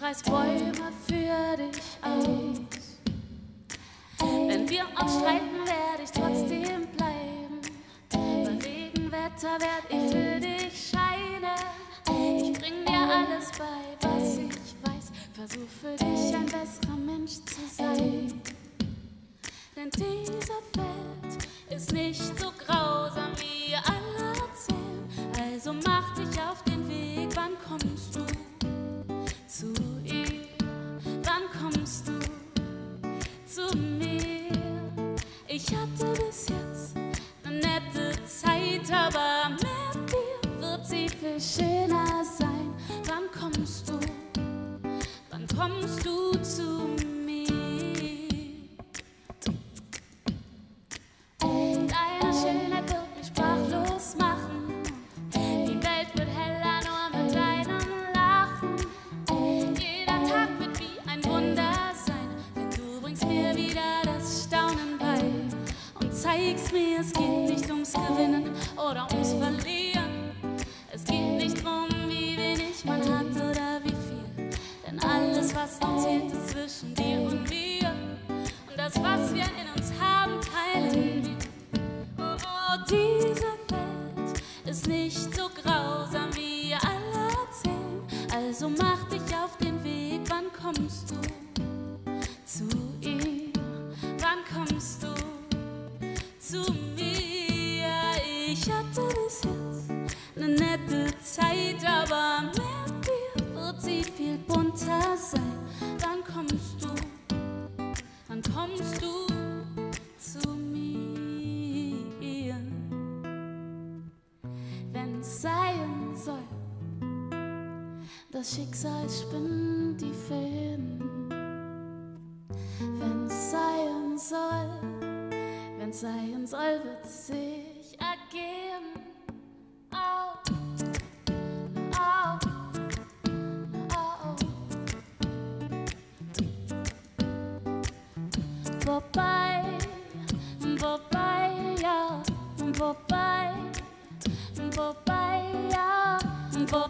Reiß Bäume für dich aus. Wenn wir uns streiten, werde ich trotzdem bleiben. Bei Regenwetter werd ich für dich scheinen. Ich bring dir alles bei, was ich weiß. Versuch für dich ein besserer Mensch zu sein. Denn diese Welt ist nicht so grausam, wie alle erzählen. Also mach dich auf den Weg, wann kommst du? Zu ihr, wann kommst du zu mir? Ich hatte bis jetzt eine nette Zeit, aber mit dir wird sie viel schöner sein. Wann kommst du zu mir? Deine Schönheit wird mich sprachlos machen. Die Welt wird heller, nur mit deinem zeig's mir, es geht nicht ums Gewinnen oder ums Verlieren. Es geht nicht drum, wie wenig man hat oder wie viel. Denn alles, was noch zählt, ist zwischen dir und mir. Und das, was wir in uns haben, teilen wir. Oh, oh, diese Welt ist nicht so grausam, wie alle erzählen. Also mach dich auf den Weg, wann kommst du zu ihm? Wann kommst du zu mir? Ich hatte bis jetzt eine nette Zeit, aber mit dir wird sie viel bunter sein. Wann kommst du zu mir? Wenn's sein soll, das Schicksal spinnt die Fäden. Wenn's sein soll, wenn's sein soll, wird's sich ergeben. Oh, oh, oh, oh. Vorbei, vorbei, ja, vorbei, vorbei, ja,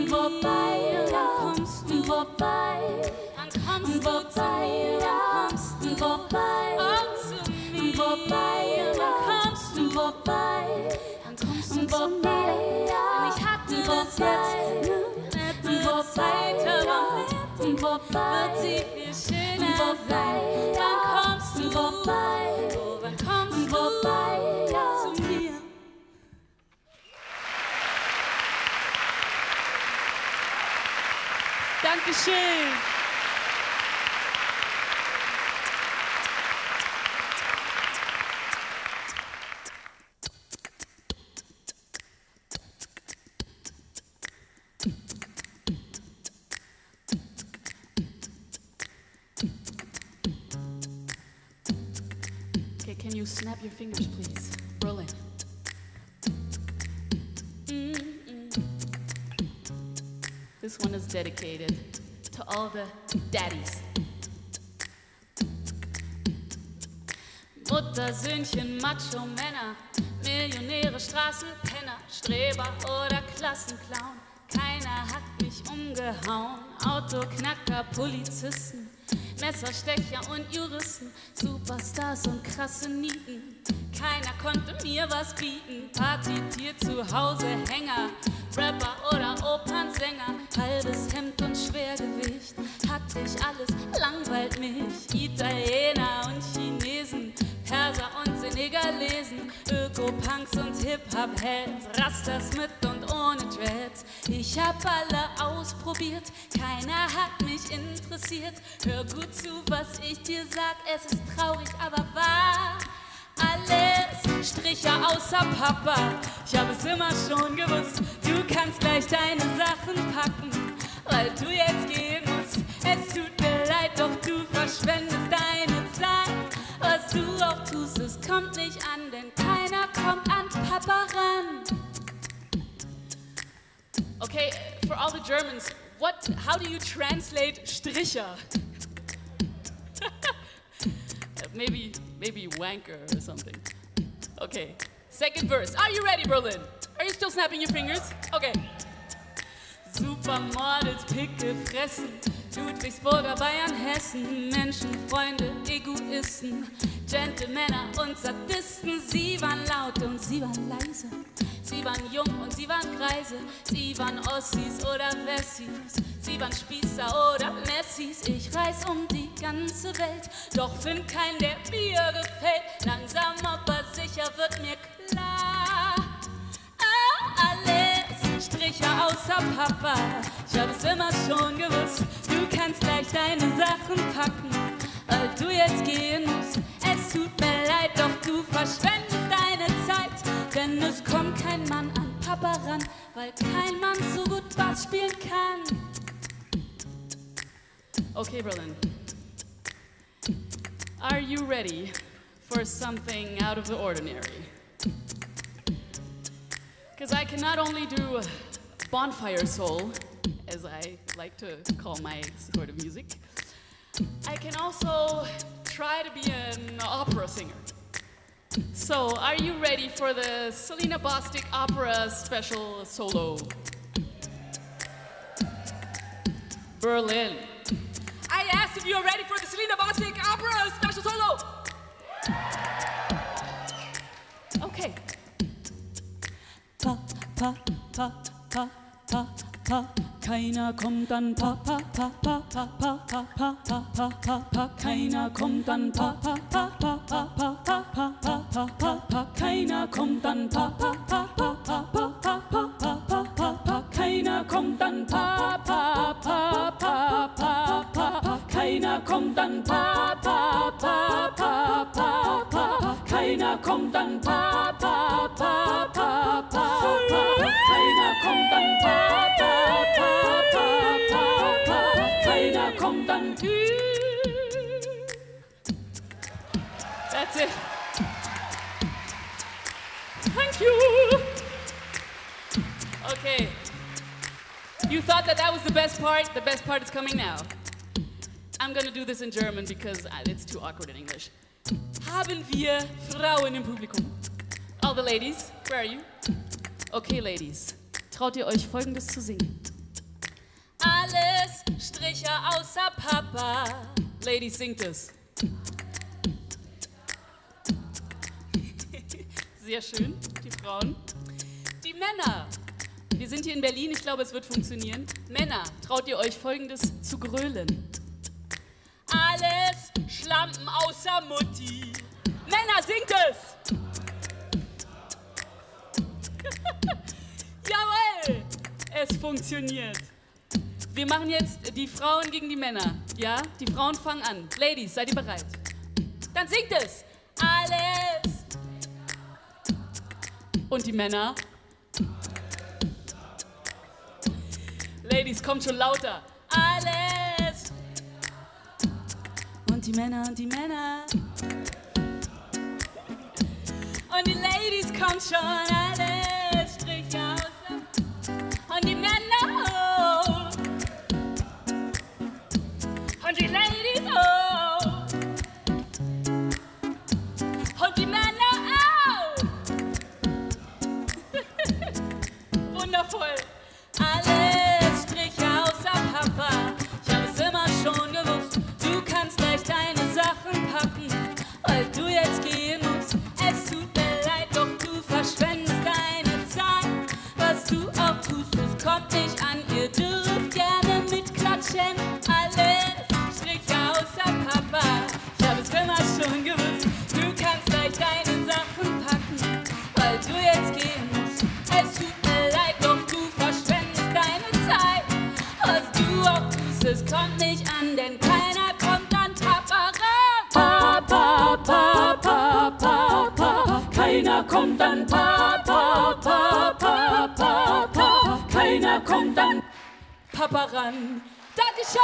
vorbei, vorbei, ja, vorbei, vorbei, ja, vorbei, vorbei, ja, vorbei. Vorbei, ja, ich hatte bis jetzt nette Zeit, aber mit dir wird sie viel schöner sein. Wann kommst du vorbei? Wann kommst du zu mir? Dankeschön. Can you snap your fingers, please? Roll it. This one is dedicated to all the daddies. Muttersöhnchen, Macho-Männer, Millionäre, Straßenpenner, Streber oder Klassenclown. Keiner hat mich umgehauen. Autoknacker, Polizisten, Messerstecher und Juristen, Superstars und krasse Nieten. Keiner konnte mir was bieten. Partytier, zu Hause Hänger, Rapper oder Opernsänger. Halbes Hemd und Schwergewicht, hatte ich alles, langweilt mich. Italiener und Hip-Hop-Heads, Rastas mit und ohne Dreads. Ich hab alle ausprobiert, keiner hat mich interessiert. Hör gut zu, was ich dir sag, es ist traurig, aber wahr. Alles Stricher außer Papa, ich hab es immer schon gewusst. Du kannst gleich deine Sachen packen, weil du jetzt gehen musst. Es tut mir leid, doch du verschwendest deine Zeit. Was du auch tust, es kommt nicht an, denn keiner kommt an Papa ran. Okay, for all the Germans, how do you translate Stricher? Maybe wanker or something. Okay, second verse. Are you ready, Berlin? Are you still snapping your fingers? Okay. Supermodels, Pickel fressen, Ludwigsburger, Bayern, Hessen, Menschen, Freunde, Egoisten, Gentlemänner und Sadisten. Sie waren laut und sie waren leise, sie waren jung und sie waren greise, sie waren Ossis oder Wessis, sie waren Spießer oder Messis. Ich reis um die ganze Welt, doch find keinen, der mir gefällt. Langsam, ob er sicher wird mir klar, alles Stricher außer Papa, ich hab es immer schon gewusst. Du kannst gleich deine Sachen packen, weil du jetzt gehen musst. Es tut mir leid, doch du verschwendest deine Zeit, denn es kommt kein Mann an Papa ran, weil kein Mann so gut Bass spielen kann. Okay, Berlin. Are you ready for something out of the ordinary? Because I can not only do campfire soul, as I like to call my sort of music, I can also try to be an opera singer. So, are you ready for the Celina Bostic opera special solo? Berlin. I asked if you are ready for the Celina Bostic opera special solo. Okay. Pa, pa, pa, pa, pa, pa. Keiner kommt an Papa, Papa, Papa, Papa, Papa, Papa. Keiner kommt an Papa, Papa, Papa, Papa, Papa, Papa. Keiner kommt an Papa, Papa, Papa, Papa, Papa, Papa. Keiner kommt an Papa, Papa, Papa, Papa. Keiner kommt an Papa, Papa, Papa, Papa. Keiner kommt an Papa, Papa, Papa, Papa. Keiner kommt an Papa. Keiner kommt an Tür. That's it. Thank you. Okay. You thought that was the best part? The best part is coming now. I'm gonna do this in German because it's too awkward in English. Haben wir Frauen im Publikum? All the ladies, where are you? Okay, ladies. Traut ihr euch Folgendes zu singen? Alles Stricher außer Papa. Ladies, singt es. Sehr schön, die Frauen. Die Männer. Wir sind hier in Berlin, ich glaube, es wird funktionieren. Männer, traut ihr euch Folgendes zu grölen? Alles Schlampen außer Mutti. Männer, singt es. Jawohl, es funktioniert. Wir machen jetzt die Frauen gegen die Männer, ja? Die Frauen fangen an. Ladies, seid ihr bereit? Dann singt es! Alles! Und die Männer? Ladies, kommt schon lauter! Alles! Und die Männer, und die Männer. Und die Ladies, kommt schon! Alles! Strich aus! Und die Männer! Und die Ladies, oh! Und die Männer, oh! Wundervoll! Alles Stricher außer Papa, ich hab es immer schon gewusst. Du kannst gleich deine Sachen packen, weil du jetzt gehen musst. Es tut mir leid, doch du verschwendest deine Keiner kommt an Papa, Papa, Papa, Papa. Keiner kommt an Papa ran. Dankeschön!